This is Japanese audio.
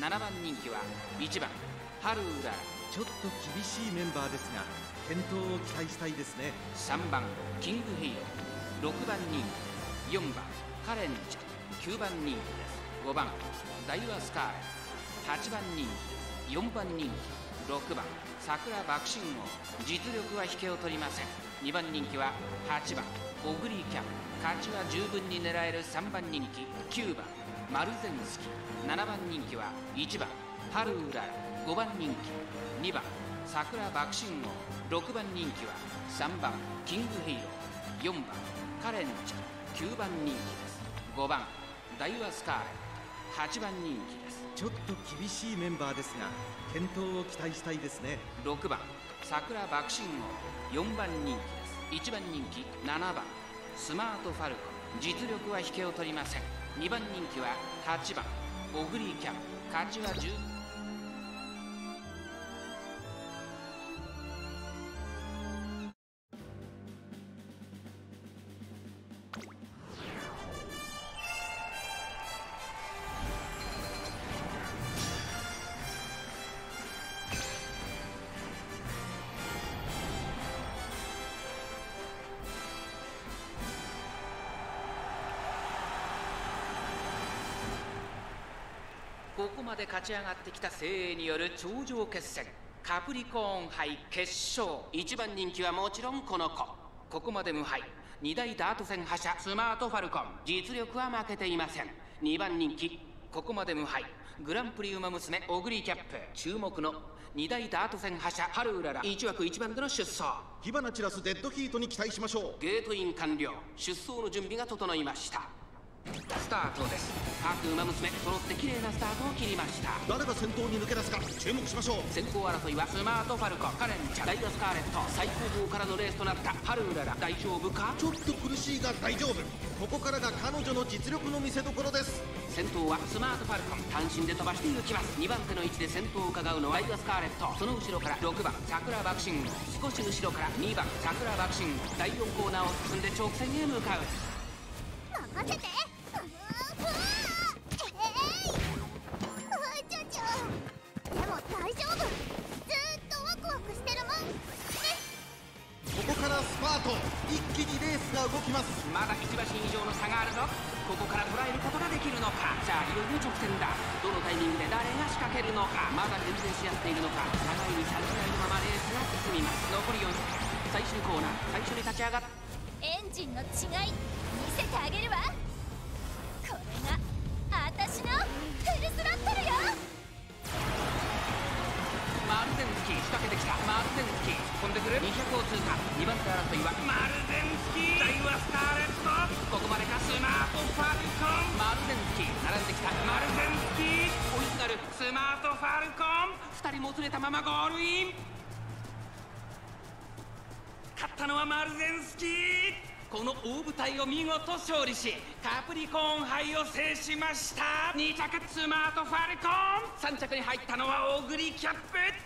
7番人気は1番春浦。ちょっと厳しいメンバーですが健闘を期待したいですね。3番キングヒーロー、6番人気、4番カレンジャー、9番人気です。5番ダイワスカーレン、8番人気、4番人気、6番桜爆心王。実力は引けを取りません。2番人気は8番オグリーキャン、勝ちは十分に狙える3番人気、9番マルゼンスキ、7番人気は1番ハルウララ、5番人気、2番桜爆心王、6番人気は3番キングヒーロー、4番カレンチャ、9番人気です。5番ダイワスカーレン、8番人気です。ちょっと厳しいメンバーですが健闘を期待したいですね。6番桜爆心王、4番人気です。1番人気7番スマートファルコン、実力は引けを取りません。2番人気は8番オグリーキャン、勝ちは10。ここまで勝ち上がってきた精鋭による頂上決戦、カプリコーン杯決勝。1番人気はもちろんこの子、ここまで無敗2大ダート戦覇者スマートファルコン、実力は負けていません。2番人気、ここまで無敗グランプリウマ娘オグリーキャップ、注目の2大ダート戦覇者ハルウララ、1枠1番での出走。火花散らすデッドヒートに期待しましょう。ゲートイン完了、出走の準備が整いました。スタートです。各馬娘揃って綺麗なスタートを切りました。誰が先頭に抜け出すか注目しましょう。先行争いはスマートファルコン、カレンチャ、ダイワスカーレット。最高峰からのレースとなったハルウララ、大丈夫か？ちょっと苦しいが大丈夫。ここからが彼女の実力の見せ所です。先頭はスマートファルコン、単身で飛ばして抜きます。2番手の位置で先頭を伺うのはダイワスカーレット、その後ろから6番桜爆心王、少し後ろから2番桜爆心王。第4コーナーを進んで直線へ向かう。任せて。一気にレースが動きます。まだ1馬身以上の差があるぞ。ここから捉えることができるのか。さあいよいよ直線だ。どのタイミングで誰が仕掛けるのか。まだ変電し合っているのか。互いに探り合いのままレースが進みます。残り400、最終コーナー、最初に立ち上がっエンジンの違い見せてあげるわ。これがあたしのフルスロットルよ。マルゼンスキー仕掛けてきた。マルゼンスキー飛んでくる。200を通過。2番手争いはマルゼンスキー、ダイワスカーレット。ここまでかスマートファルコン。マルゼンスキー並んできた。マルゼンスキー追いすがるスマートファルコン。2人もつれたままゴールイン。勝ったのはマルゼンスキー。この大舞台を見事勝利しカプリコーン杯を制しました。2着スマートファルコン、3着に入ったのはオグリキャップ。